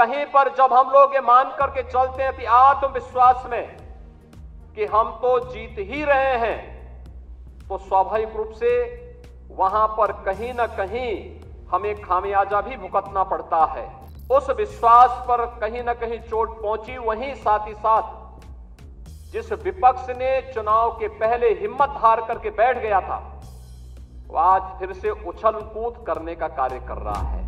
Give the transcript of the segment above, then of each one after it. कहीं पर जब हम लोग ये मान करके चलते हैं कि आत्मविश्वास में कि हम तो जीत ही रहे हैं, तो स्वाभाविक रूप से वहां पर कहीं ना कहीं हमें खामियाजा भी भुगतना पड़ता है। उस विश्वास पर कहीं ना कहीं चोट पहुंची। वहीं साथ ही साथ जिस विपक्ष ने चुनाव के पहले हिम्मत हार करके बैठ गया था, वो आज फिर से उछल कूद करने का कार्य कर रहा है।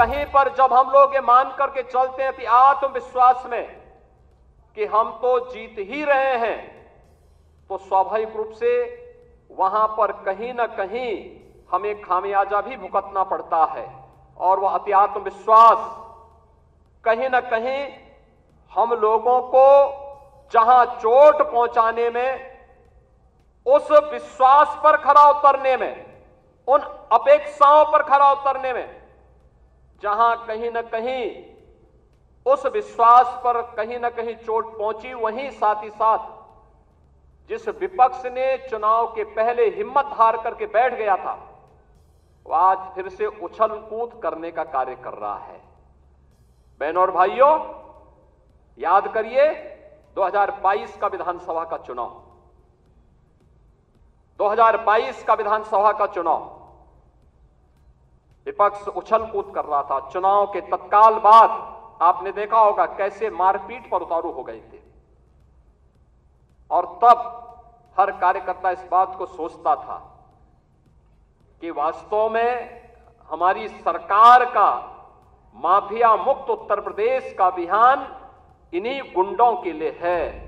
कहीं पर जब हम लोग ये मान करके चलते हैं कि आत्मविश्वास में कि हम तो जीत ही रहे हैं, तो स्वाभाविक रूप से वहां पर कहीं ना कहीं हमें खामियाजा भी भुगतना पड़ता है। और वह अति आत्मविश्वास कहीं ना कहीं हम लोगों को जहां चोट पहुंचाने में, उस विश्वास पर खरा उतरने में, उन अपेक्षाओं पर खरा उतरने में, जहां कहीं ना कहीं उस विश्वास पर कहीं ना कहीं चोट पहुंची। वहीं साथ ही साथ जिस विपक्ष ने चुनाव के पहले हिम्मत हार करके बैठ गया था, वो आज फिर से उछल कूद करने का कार्य कर रहा है। बहनों और भाइयों, याद करिए 2022 का विधानसभा का चुनाव, 2022 का विधानसभा का चुनाव विपक्ष उछल कूद कर रहा था। चुनाव के तत्काल बाद आपने देखा होगा कैसे मारपीट पर उतारू हो गए थे, और तब हर कार्यकर्ता इस बात को सोचता था कि वास्तव में हमारी सरकार का माफिया मुक्त उत्तर प्रदेश का अभियान इन्हीं गुंडों के लिए है।